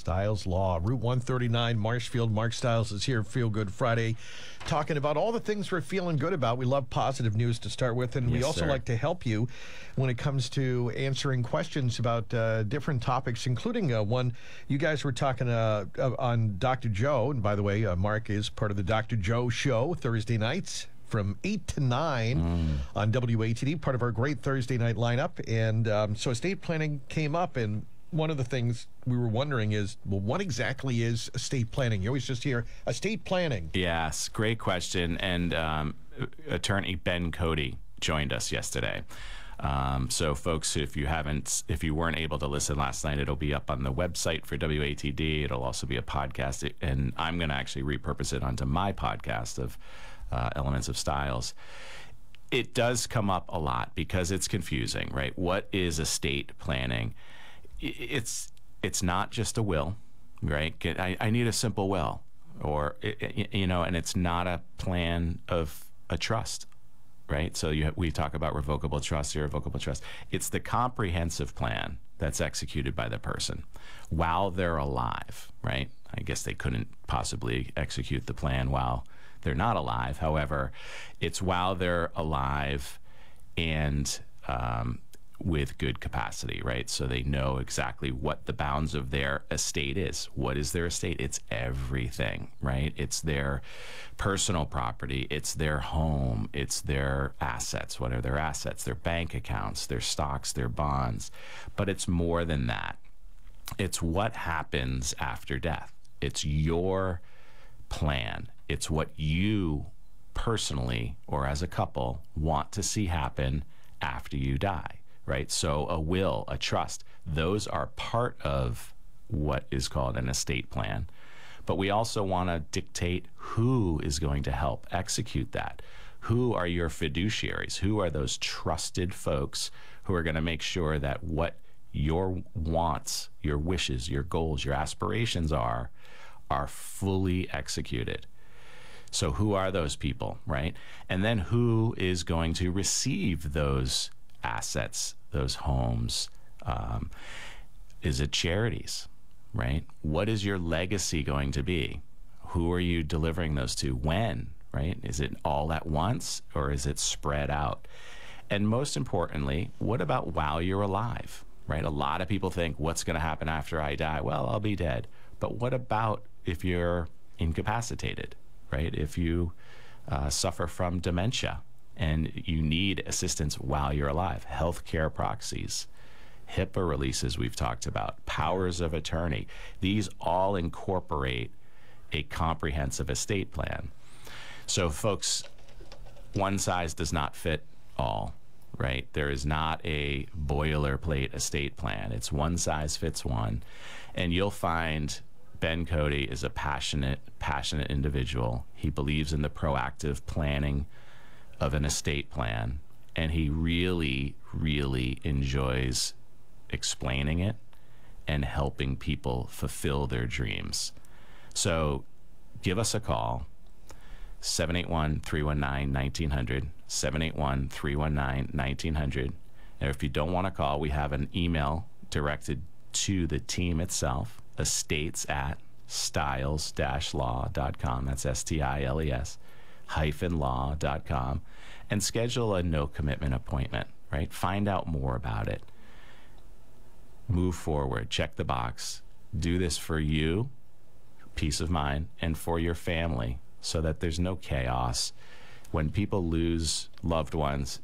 Stiles Law, Route 139, Marshfield. Mark Stiles is here, Feel Good Friday, talking about all the things we're feeling good about. We love positive news to start with, and we also like to help you when it comes to answering questions about different topics, including one you guys were talking on Dr. Joe. And by the way, Mark is part of the Dr. Joe Show Thursday nights from 8 to 9 on WATD, part of our great Thursday night lineup. And so estate planning came up, and one of the things we were wondering is, well, what exactly is estate planning? You always just hear estate planning. Yes, great question. And attorney Ben Cody joined us yesterday. So folks, if you weren't able to listen last night, it'll be up on the website for WATD. It'll also be a podcast, and I'm going to actually repurpose it onto my podcast of Elements of Styles. It does come up a lot because it's confusing, right? What is estate planning? It's not just a will, right? I need a simple will, or you know, and it's not a plan of a trust, right? So we talk about revocable trust, irrevocable trust. It's the comprehensive plan that's executed by the person while they're alive, right? I guess they couldn't possibly execute the plan while they're not alive. However, it's while they're alive and with good capacity, right? So they know exactly what the bounds of their estate is. What is their estate? It's everything, right? It's their personal property, it's their home, it's their assets. What are their assets? Their bank accounts, their stocks, their bonds. But it's more than that. It's what happens after death. It's your plan. It's what you personally or as a couple want to see happen after you die. Right? So a will, a trust, those are part of what is called an estate plan. But we also want to dictate who is going to help execute that. Who are your fiduciaries? Who are those trusted folks who are going to make sure that what your wants, your wishes, your goals, your aspirations are fully executed? So who are those people, right? And then who is going to receive those assets, those homes? Is it charities, right? What is your legacy going to be? Who are you delivering those to? When, right? Is it all at once, or is it spread out? And most importantly, what about while you're alive, right? A lot of people think, what's going to happen after I die? Well, I'll be dead. But what about if you're incapacitated, right? If you suffer from dementia and you need assistance while you're alive, healthcare proxies, HIPAA releases we've talked about, powers of attorney, these all incorporate a comprehensive estate plan. So folks, one size does not fit all, right? There is not a boilerplate estate plan. It's one size fits one. And you'll find Ben Cody is a passionate individual. He believes in the proactive planning of an estate plan, and he really enjoys explaining it and helping people fulfill their dreams. So give us a call, 781-319-1900, 781-319-1900. And if you don't want to call, we have an email directed to the team itself, estates@stiles-law.com. That's STILES-law.com, and schedule a no commitment appointment, right? Find out more about it. Move forward, check the box. Do this for you, peace of mind, and for your family, so that there's no chaos. When people lose loved ones,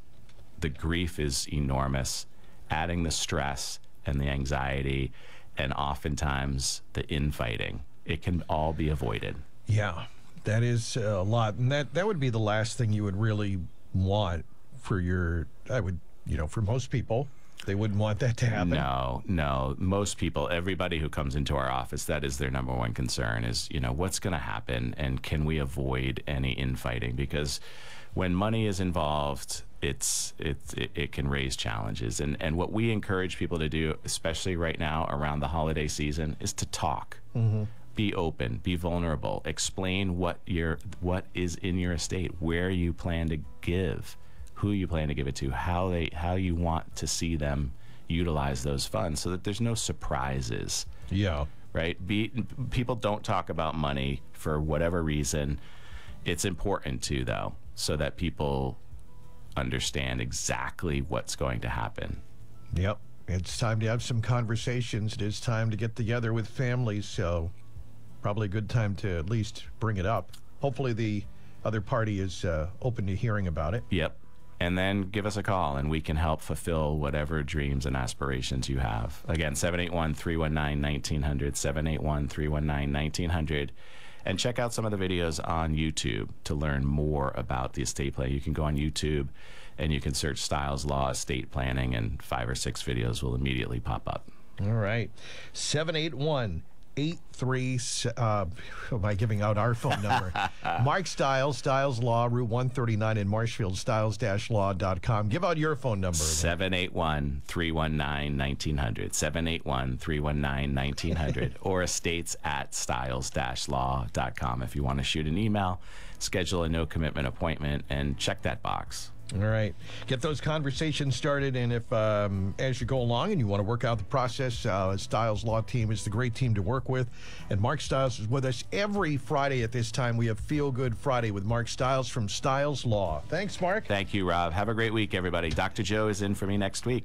the grief is enormous, adding the stress and the anxiety, and oftentimes the infighting. It can all be avoided. Yeah. That is a lot, and that would be the last thing you would really want for for most people. They wouldn't want that to happen. No, most people, everybody who comes into our office, that is their number one concern is, you know, what's going to happen, and can we avoid any infighting? Because when money is involved, it can raise challenges. And what we encourage people to do, especially right now around the holiday season, is to talk. Mm-hmm. Be open, be vulnerable, explain what is in your estate, where you plan to give, who you plan to give it to, how you want to see them utilize those funds, so that there's no surprises. Yeah. right? People don't talk about money for whatever reason. It's important to, though, so that people understand exactly what's going to happen. Yep. It's time to have some conversations. It is time to get together with families, so probably a good time to at least bring it up. Hopefully the other party is open to hearing about it. Yep. And then give us a call, and we can help fulfill whatever dreams and aspirations you have. Again, 781-319-1900, 781-319-1900. And check out some of the videos on YouTube to learn more about the estate plan. You can go on YouTube, and you can search Stiles Law Estate Planning, and 5 or 6 videos will immediately pop up. All right. 781-83, am I giving out our phone number? Mark Stiles, Stiles Law, Route 139 in Marshfield, stiles-law.com. Give out your phone number. 781-319-1900, 781-319-1900, or estates@stiles-law.com. If you want to shoot an email, schedule a no-commitment appointment, and check that box. All right. Get those conversations started, and if as you go along and you want to work out the process, Stiles Law team is the great team to work with. And Mark Stiles is with us every Friday at this time. We have Feel Good Friday with Mark Stiles from Stiles Law. Thanks, Mark. Thank you, Rob. Have a great week, everybody. Dr. Joe is in for me next week.